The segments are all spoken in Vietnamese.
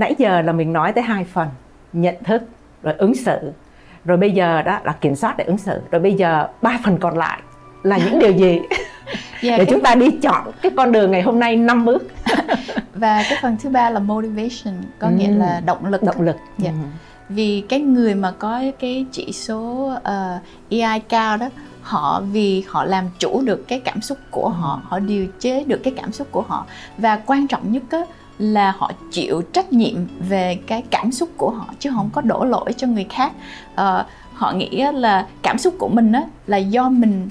nãy giờ là mình nói tới hai phần: nhận thức rồi ứng xử, rồi bây giờ đó là kiểm soát để ứng xử, rồi bây giờ ba phần còn lại là những điều gì? Dạ, để chúng ta đi chọn cái con đường ngày hôm nay 5 bước. Và cái phần thứ ba là motivation, có nghĩa là động lực. Dạ. Vì cái người mà có cái chỉ số EI cao đó, vì họ làm chủ được cái cảm xúc của họ, họ điều chế được cái cảm xúc của họ, và quan trọng nhất đó, là họ chịu trách nhiệm về cái cảm xúc của họ chứ không có đổ lỗi cho người khác. Họ nghĩ là cảm xúc của mình đó, là do mình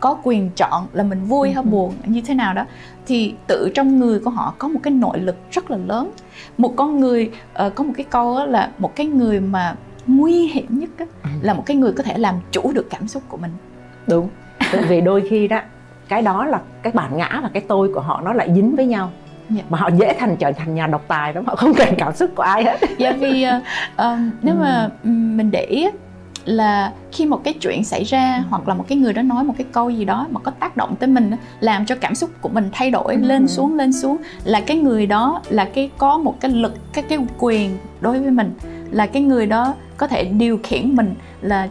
có quyền chọn là mình vui hay buồn như thế nào đó, thì tự trong người của họ có một cái nội lực rất là lớn. Một con người có một cái câu là một cái người mà nguy hiểm nhất là một cái người có thể làm chủ được cảm xúc của mình. Đúng, tại vì đôi khi đó là cái bản ngã và cái tôi của họ nó lại dính với nhau. Dạ. Mà họ dễ trở thành nhà độc tài lắm, họ không cần cảm xúc của ai hết. Dạ, vì nếu mà mình để ý là khi một cái chuyện xảy ra hoặc là một cái người đó nói một cái câu gì đó mà có tác động tới mình, làm cho cảm xúc của mình thay đổi lên xuống, là cái người đó là có một cái lực, cái quyền đối với mình, là cái người đó có thể điều khiển mình, là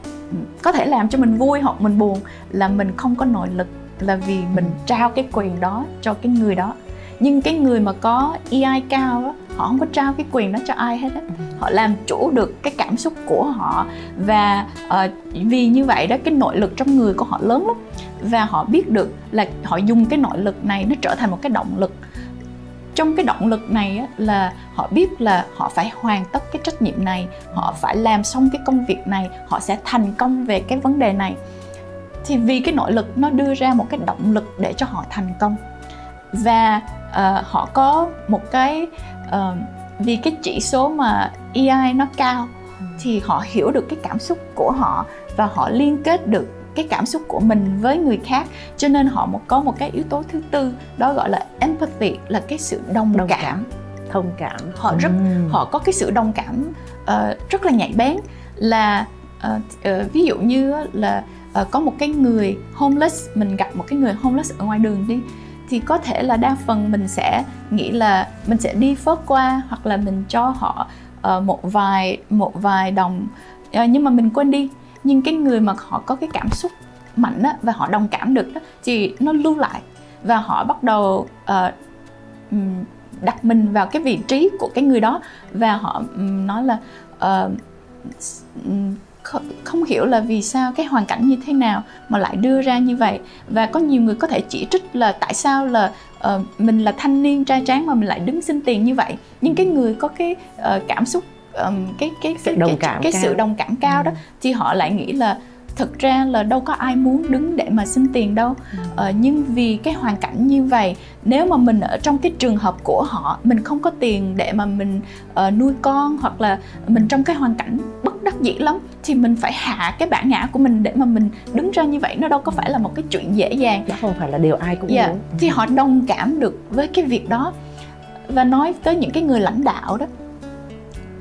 có thể làm cho mình vui hoặc mình buồn, là mình không có nội lực, là vì mình trao cái quyền đó cho cái người đó. Nhưng cái người mà có EI cao đó, họ không có trao cái quyền đó cho ai hết đó. Họ làm chủ được cái cảm xúc của họ, và vì như vậy đó, cái nội lực trong người của họ lớn lắm, và họ biết được là họ dùng cái nội lực này nó trở thành một cái động lực. Trong cái động lực này á, là họ biết là họ phải hoàn tất cái trách nhiệm này, họ phải làm xong cái công việc này, họ sẽ thành công về cái vấn đề này. Thì vì cái nội lực nó đưa ra một cái động lực để cho họ thành công. Và họ có một cái vì cái chỉ số mà EI nó cao thì họ hiểu được cái cảm xúc của họ, và họ liên kết được cái cảm xúc của mình với người khác, cho nên họ có một cái yếu tố thứ tư, đó gọi là empathy, là cái sự đồng cảm, thông cảm. Họ có cái sự đồng cảm rất là nhạy bén, là ví dụ như là có một cái người homeless, mình gặp một cái người homeless ở ngoài đường đi, thì có thể là đa phần mình sẽ nghĩ là mình sẽ đi phớt qua, hoặc là mình cho họ một vài đồng, nhưng mà mình quên đi. Nhưng cái người mà họ có cái cảm xúc mạnh đó, và họ đồng cảm được đó, thì nó lưu lại, và họ bắt đầu đặt mình vào cái vị trí của cái người đó, và họ nói là không hiểu là vì sao cái hoàn cảnh như thế nào mà lại đưa ra như vậy. Và có nhiều người có thể chỉ trích là tại sao là mình là thanh niên trai tráng mà mình lại đứng xin tiền như vậy. Nhưng cái người có cái cảm xúc, sự đồng cảm cao đó, thì họ lại nghĩ là thực ra là đâu có ai muốn đứng để mà xin tiền đâu. Nhưng vì cái hoàn cảnh như vậy, nếu mà mình ở trong cái trường hợp của họ, mình không có tiền để mà mình nuôi con, hoặc là mình trong cái hoàn cảnh bất đắc dĩ lắm, thì mình phải hạ cái bản ngã của mình để mà mình đứng ra như vậy. Nó đâu có phải là một cái chuyện dễ dàng, nó không phải là điều ai cũng muốn. Thì họ đồng cảm được với cái việc đó. Và nói tới những cái người lãnh đạo đó,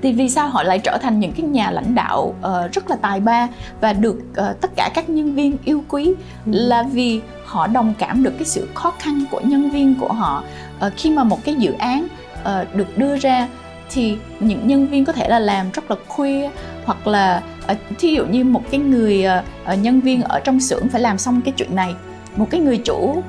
thì vì sao họ lại trở thành những cái nhà lãnh đạo rất là tài ba và được tất cả các nhân viên yêu quý, là vì họ đồng cảm được cái sự khó khăn của nhân viên của họ. Khi mà một cái dự án được đưa ra, thì những nhân viên có thể là làm rất là khuya, hoặc là thí dụ như một cái người nhân viên ở trong xưởng phải làm xong cái chuyện này, một cái người chủ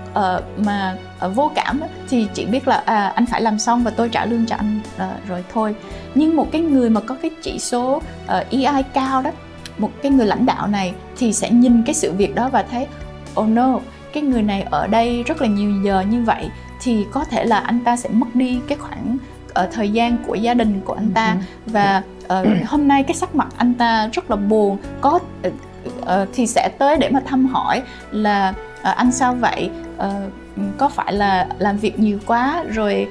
mà vô cảm thì chỉ biết là anh phải làm xong và tôi trả lương cho anh rồi thôi. Nhưng một cái người mà có cái chỉ số EI cao đó, một cái người lãnh đạo này thì sẽ nhìn cái sự việc đó và thấy oh no, cái người này ở đây rất là nhiều giờ như vậy, thì có thể là anh ta sẽ mất đi cái khoảng thời gian của gia đình của anh ta, và hôm nay cái sắc mặt anh ta rất là buồn, thì sẽ tới để mà thăm hỏi là anh sao vậy, có phải là làm việc nhiều quá rồi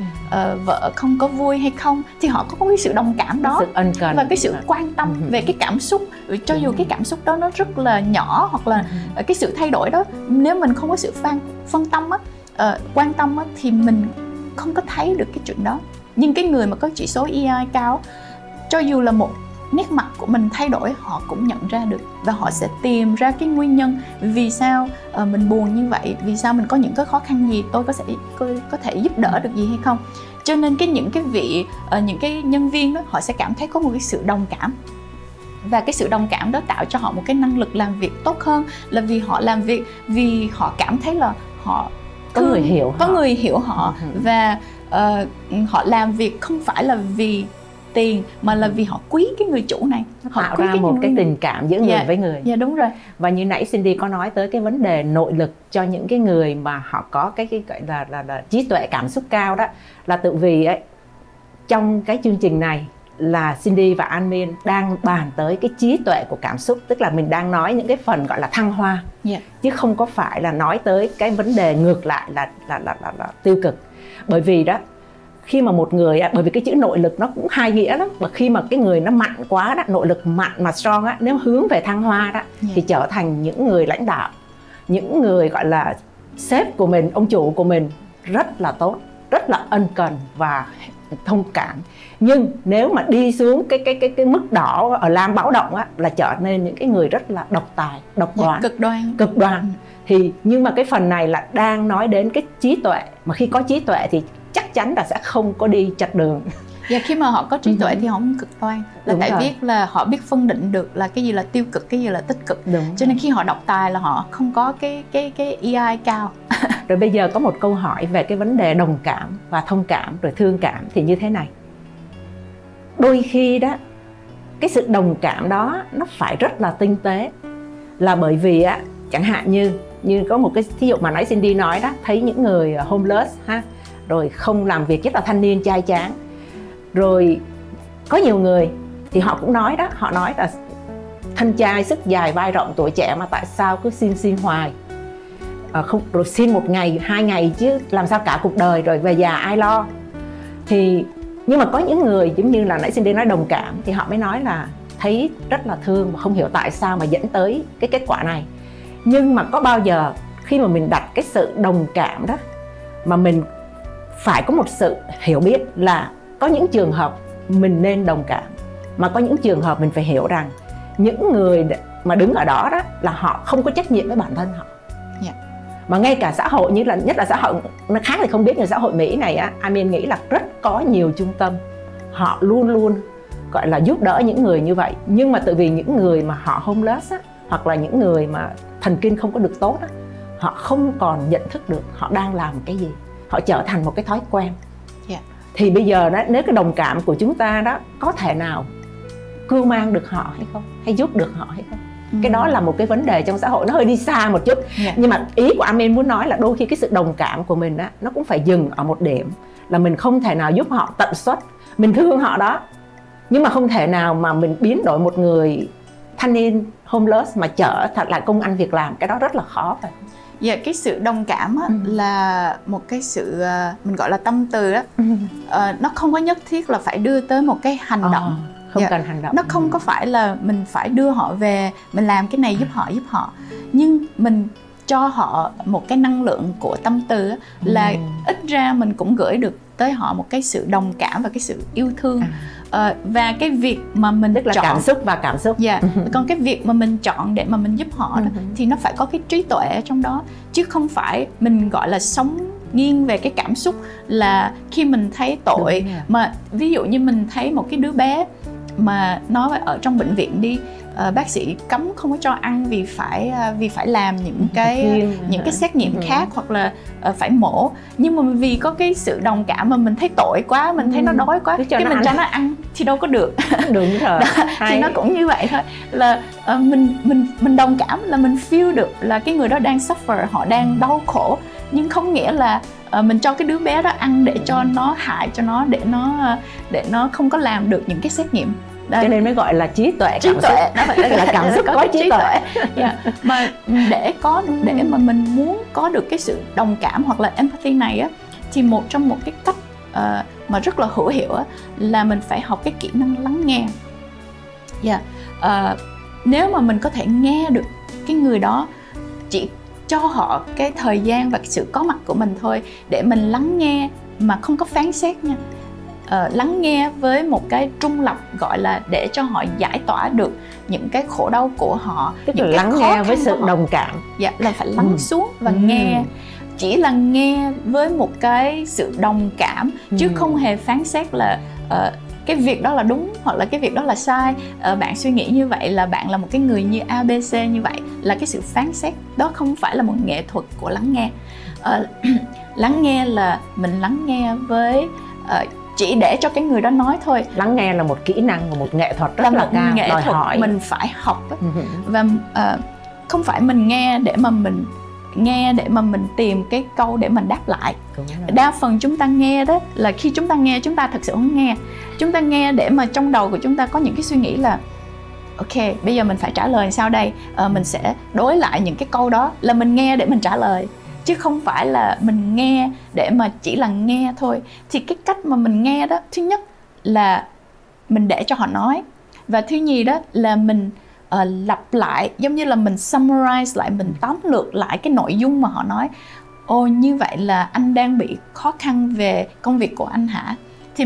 vợ không có vui hay không. Thì họ có cái sự đồng cảm đó, và cái sự quan tâm về cái cảm xúc, cho dù cái cảm xúc đó nó rất là nhỏ, hoặc là cái sự thay đổi đó, nếu mình không có sự quan tâm thì mình không có thấy được cái chuyện đó. Nhưng cái người mà có chỉ số EI cao, cho dù là một nét mặt của mình thay đổi, họ cũng nhận ra được, và họ sẽ tìm ra cái nguyên nhân vì sao mình buồn như vậy, vì sao mình có những cái khó khăn gì, tôi có thể giúp đỡ được gì hay không. Cho nên những cái nhân viên đó họ sẽ cảm thấy có một cái sự đồng cảm, và cái sự đồng cảm đó tạo cho họ một cái năng lực làm việc tốt hơn, là vì họ làm việc vì họ cảm thấy là họ có người hiểu họ và họ làm việc không phải là vì tiền mà là vì họ quý cái người chủ này, họ tạo ra một cái tình cảm giữa người với người. Dạ đúng rồi. Và như nãy Cindy có nói tới cái vấn đề nội lực cho những cái người mà họ có cái gọi là trí tuệ cảm xúc cao, đó là tự vì ấy, trong cái chương trình này là Cindy và An Min đang bàn tới cái trí tuệ của cảm xúc, tức là mình đang nói những cái phần gọi là thăng hoa, chứ không có phải là nói tới cái vấn đề ngược lại là tiêu cực. Bởi vì đó, khi mà một người, bởi vì cái chữ nội lực nó cũng hai nghĩa lắm, và khi mà cái người nó mạnh quá đó, nội lực mạnh mà strong á, nếu hướng về thăng hoa đó thì trở thành những người lãnh đạo, những người gọi là sếp của mình, ông chủ của mình rất là tốt, rất là ân cần và thông cảm. Nhưng nếu mà đi xuống cái mức đỏ ở lam báo động á, là trở nên những cái người rất là độc tài, độc đoán, cực đoan. Thì nhưng mà cái phần này là đang nói đến cái trí tuệ, mà khi có trí tuệ thì chắc chắn là sẽ không có đi chặt đường. Và khi mà họ có trí tuệ thì họ không cực đoan, là biết là họ biết phân định được là cái gì là tiêu cực, cái gì là tích cực. Cho nên khi họ độc tài là họ không có cái EI cao. Rồi bây giờ có một câu hỏi về cái vấn đề đồng cảm và thông cảm rồi thương cảm thì như thế này. Đôi khi đó, cái sự đồng cảm đó nó phải rất là tinh tế, là bởi vì á, chẳng hạn như có một cái thí dụ mà nãy Cindy nói đó, thấy những người homeless ha, rồi không làm việc, nhất là thanh niên trai tráng. Rồi có nhiều người thì họ cũng nói đó, họ nói là thân trai sức dài vai rộng tuổi trẻ mà tại sao cứ xin hoài, rồi xin một ngày hai ngày chứ làm sao cả cuộc đời, rồi về già ai lo. Thì nhưng mà có những người giống như là nãy Cindy nói đồng cảm, thì họ mới nói là thấy rất là thương và không hiểu tại sao mà dẫn tới cái kết quả này. Nhưng mà có bao giờ khi mà mình đặt cái sự đồng cảm đó mà mình phải có một sự hiểu biết là có những trường hợp mình nên đồng cảm, mà có những trường hợp mình phải hiểu rằng những người mà đứng ở đó đó là họ không có trách nhiệm với bản thân họ. Mà ngay cả xã hội, nhất là xã hội nó khác thì không biết, nhưng xã hội Mỹ này á, Amin nghĩ là rất có nhiều trung tâm, họ luôn luôn gọi là giúp đỡ những người như vậy. Nhưng mà tự vì những người mà họ homeless á, hoặc là những người mà thần kinh không có được tốt á, họ không còn nhận thức được họ đang làm cái gì, họ trở thành một cái thói quen. Thì bây giờ đó, nếu cái đồng cảm của chúng ta đó có thể nào cưu mang được họ hay không, hay giúp được họ hay không? Cái đó là một cái vấn đề trong xã hội, nó hơi đi xa một chút. Nhưng mà ý của Amin muốn nói là đôi khi cái sự đồng cảm của mình á, nó cũng phải dừng ở một điểm, là mình không thể nào giúp họ tận suất. Mình thương họ đó, nhưng mà không thể nào mà mình biến đổi một người thanh niên homeless mà trở thành là công ăn việc làm, cái đó rất là khó phải. Dạ, cái sự đồng cảm á, là một cái sự mình gọi là tâm từ đó, nó không có nhất thiết là phải đưa tới một cái hành động. Không cần hành động. Nó không có phải là mình phải đưa họ về, mình làm cái này giúp họ. Nhưng mình cho họ một cái năng lượng của tâm từ á, là ít ra mình cũng gửi được tới họ một cái sự đồng cảm và cái sự yêu thương. Và cái việc mà mình tức là chọn cảm xúc. Còn cái việc mà mình chọn để mà mình giúp họ đó, thì nó phải có cái trí tuệ ở trong đó, chứ không phải mình gọi là sống nghiêng về cái cảm xúc, là khi mình thấy tội. Mà ví dụ như mình thấy một cái đứa bé mà nó ở trong bệnh viện đi, bác sĩ cấm không có cho ăn vì phải làm những cái xét nghiệm khác, hoặc là phải mổ, nhưng mà vì có cái sự đồng cảm mà mình thấy tội quá, mình thấy nó đói quá, cái mình cho nó ăn thì đâu có được. Đúng rồi. Thì nó cũng như vậy thôi, là mình đồng cảm là mình feel được là cái người đó đang suffer, họ đang đau khổ, nhưng không nghĩa là mình cho cái đứa bé đó ăn để cho nó hại cho nó, để nó không có làm được những cái xét nghiệm. Cho nên mới gọi là trí tuệ cảm xúc, là cảm xúc có trí tuệ. Mà để mà mình muốn có được cái sự đồng cảm hoặc là empathy này á, thì một cái cách mà rất là hữu hiệu á, là mình phải học cái kỹ năng lắng nghe. Nếu mà mình có thể nghe được cái người đó, chỉ cho họ cái thời gian và sự có mặt của mình thôi, để mình lắng nghe mà không có phán xét nha. Lắng nghe với một cái trung lập, gọi là để cho họ giải tỏa được những cái khổ đau của họ. Tức là lắng nghe với sự đồng cảm. Là phải lắng xuống và nghe. chỉ là nghe với một cái sự đồng cảm, chứ không hề phán xét là cái việc đó là đúng hoặc là cái việc đó là sai, bạn suy nghĩ như vậy là bạn là một cái người như ABC như vậy. Là cái sự phán xét đó không phải là một nghệ thuật của lắng nghe. Lắng nghe là mình lắng nghe với chỉ để cho cái người đó nói thôi. Lắng nghe là một kỹ năng và một nghệ thuật rất là cao, nghệ thuật hỏi. Mình phải học và không phải mình nghe để mà mình tìm cái câu để mình đáp lại. Đa phần chúng ta nghe đó là khi chúng ta nghe chúng ta thật sự không nghe. Chúng ta nghe để mà trong đầu của chúng ta có những cái suy nghĩ là ok, bây giờ mình phải trả lời sao đây, mình sẽ đối lại những cái câu đó, là mình nghe để mình trả lời, chứ không phải là mình nghe để mà chỉ là nghe thôi. Thì cái cách mà mình nghe đó, thứ nhất là mình để cho họ nói, và thứ nhì đó là mình lặp lại, giống như là mình summarize lại, mình tóm lược lại cái nội dung mà họ nói. Ồ, như vậy là anh đang bị khó khăn về công việc của anh hả? Thì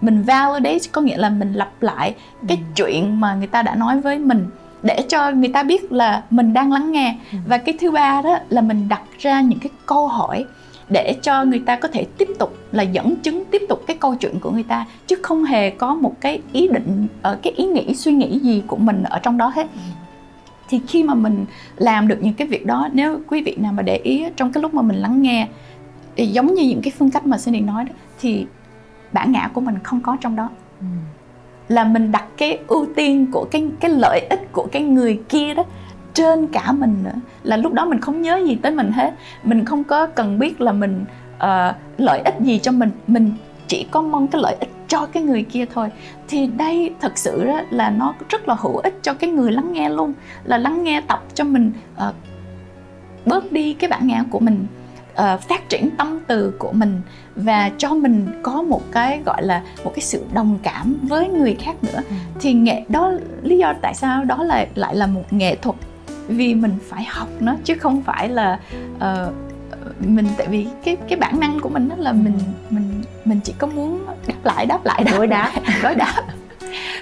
mình validate, có nghĩa là mình lặp lại cái chuyện mà người ta đã nói với mình để cho người ta biết là mình đang lắng nghe. Và cái thứ ba đó là mình đặt ra những cái câu hỏi để cho người ta có thể tiếp tục là dẫn chứng, tiếp tục cái câu chuyện của người ta, chứ không hề có một cái ý định, cái ý nghĩ, suy nghĩ gì của mình ở trong đó hết. Thì khi mà mình làm được những cái việc đó, nếu quý vị nào mà để ý trong cái lúc mà mình lắng nghe, giống như những cái phương cách mà Cindy nói đó, thì bản ngã của mình không có trong đó. Là mình đặt cái ưu tiên của cái lợi ích của cái người kia đó trên cả mình nữa. Là lúc đó mình không nhớ gì tới mình hết, mình không có cần biết là mình lợi ích gì cho mình, chỉ có mong cái lợi ích cho cái người kia thôi. Thì đây thật sự đó là nó rất là hữu ích cho cái người lắng nghe luôn. Là lắng nghe tập cho mình bớt đi cái bản ngã của mình, phát triển tâm từ của mình, và cho mình có một cái gọi là một cái sự đồng cảm với người khác nữa. Thì đó lý do tại sao đó là lại là một nghệ thuật, vì mình phải học nó, chứ không phải là mình, tại vì cái bản năng của mình đó là mình chỉ có muốn đối đáp.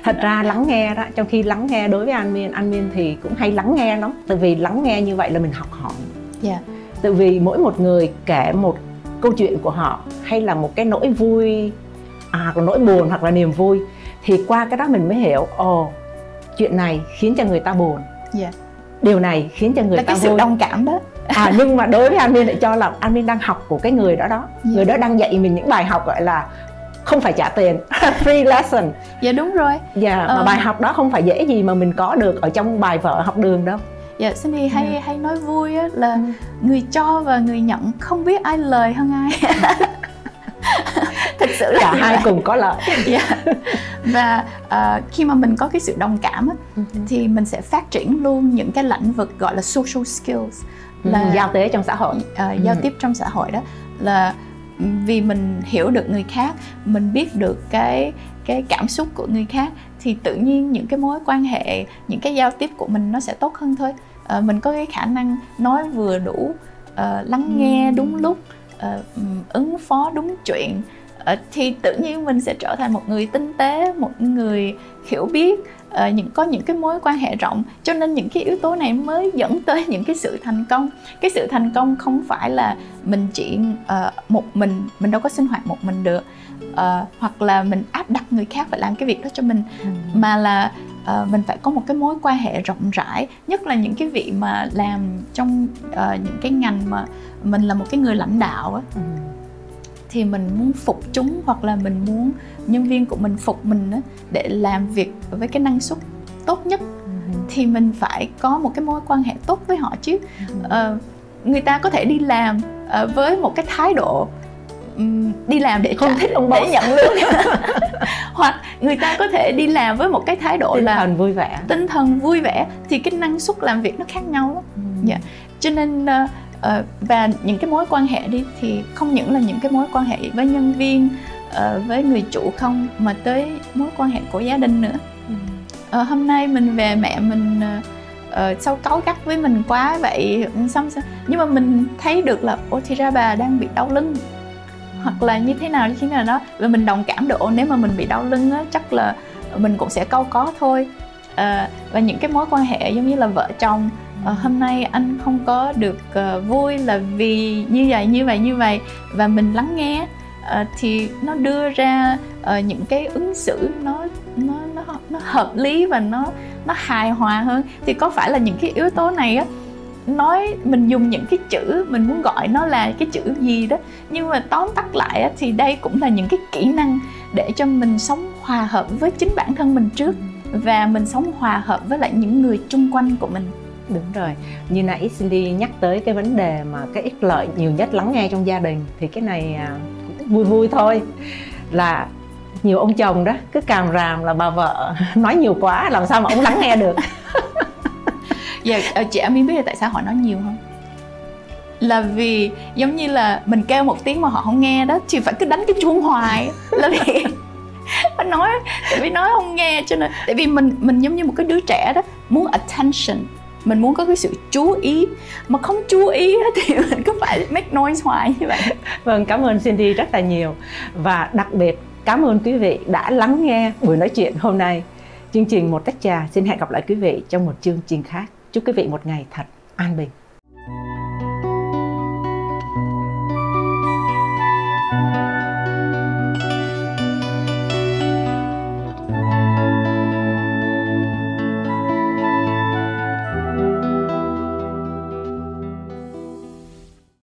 Thật ra lắng nghe đó, trong khi lắng nghe đối với An Miên thì cũng hay lắng nghe lắm, tại vì lắng nghe như vậy là mình học hỏi. Tại vì mỗi một người kể một câu chuyện của họ, hay là một cái nỗi vui, hoặc là nỗi buồn, hoặc là niềm vui, thì qua cái đó mình mới hiểu, chuyện này khiến cho người ta buồn, điều này khiến cho người ta vui. Cái sự đồng cảm đó. Nhưng mà đối với An Miên lại cho là An Miên đang học của cái người đó đó. Người đó đang dạy mình những bài học gọi là không phải trả tiền, free lesson. Dạ đúng rồi. Mà bài học đó không phải dễ gì mà mình có được ở trong bài vở học đường đâu. Cindy hay nói vui á, là người cho và người nhận không biết ai lời hơn ai. Thực sự là cả hai cùng có lợi. Và khi mà mình có cái sự đồng cảm á, thì mình sẽ phát triển luôn những cái lĩnh vực gọi là social skills, là giao tế trong xã hội, giao tiếp trong xã hội đó. Là vì mình hiểu được người khác, mình biết được cái cảm xúc của người khác, thì tự nhiên những cái mối quan hệ, những cái giao tiếp của mình nó sẽ tốt hơn thôi. Mình có cái khả năng nói vừa đủ, lắng nghe đúng lúc, ứng phó đúng chuyện, thì tự nhiên mình sẽ trở thành một người tinh tế, một người hiểu biết, có những cái mối quan hệ rộng. Cho nên những cái yếu tố này mới dẫn tới những cái sự thành công. Cái sự thành công không phải là mình chỉ một mình đâu có sinh hoạt một mình được, hoặc là mình áp đặt người khác phải làm cái việc đó cho mình, mà là mình phải có một cái mối quan hệ rộng rãi. Nhất là những cái vị mà làm trong những cái ngành mà mình là một cái người lãnh đạo á, thì mình muốn phục chúng, hoặc là mình muốn nhân viên của mình phục mình á, để làm việc với cái năng suất tốt nhất, thì mình phải có một cái mối quan hệ tốt với họ chứ. Người ta có thể đi làm với một cái thái độ đi làm để không thích ông boss để nhận lương, hoặc người ta có thể đi làm với một cái thái độ tinh thần vui vẻ, thì cái năng suất làm việc nó khác nhau lắm. Cho nên và những cái mối quan hệ đi, thì không những là những cái mối quan hệ với nhân viên, với người chủ không, mà tới mối quan hệ của gia đình nữa. Hôm nay mình về mẹ mình sau cáu gắt với mình quá vậy xong, nhưng mà mình thấy được là thì ra bà đang bị đau lưng, hoặc là như thế nào đó, và mình đồng cảm được. Nếu mà mình bị đau lưng á, chắc là mình cũng sẽ cau có thôi. Và những cái mối quan hệ giống như là vợ chồng, hôm nay anh không có được vui là vì như vậy. Và mình lắng nghe thì nó đưa ra những cái ứng xử nó hợp lý và nó hài hòa hơn. Thì có phải là những cái yếu tố này á, nói mình dùng những cái chữ mình muốn gọi nó là cái chữ gì đó, nhưng mà tóm tắt lại á, thì đây cũng là những cái kỹ năng để cho mình sống hòa hợp với chính bản thân mình trước, và mình sống hòa hợp với lại những người chung quanh của mình. Đúng rồi, như nãy Cindy nhắc tới cái vấn đề mà cái ích lợi nhiều nhất lắng nghe trong gia đình, thì cái này vui thôi, là nhiều ông chồng đó cứ càm ràm là bà vợ nói nhiều quá, làm sao mà ông lắng nghe được. Dạ, chị Amin biết là tại sao họ nói nhiều không? Là vì giống như là mình kêu một tiếng mà họ không nghe đó, thì phải cứ đánh cái chuông hoài là vì tại vì nói không nghe, cho nên tại vì mình giống như một cái đứa trẻ đó, muốn attention, mình muốn có cái sự chú ý, mà không chú ý thì mình cứ phải make noise hoài như vậy. Vâng, cảm ơn Cindy rất là nhiều, và đặc biệt cảm ơn quý vị đã lắng nghe buổi nói chuyện hôm nay. Chương trình Một Tách Trà xin hẹn gặp lại quý vị trong một chương trình khác. Chúc quý vị một ngày thật an bình.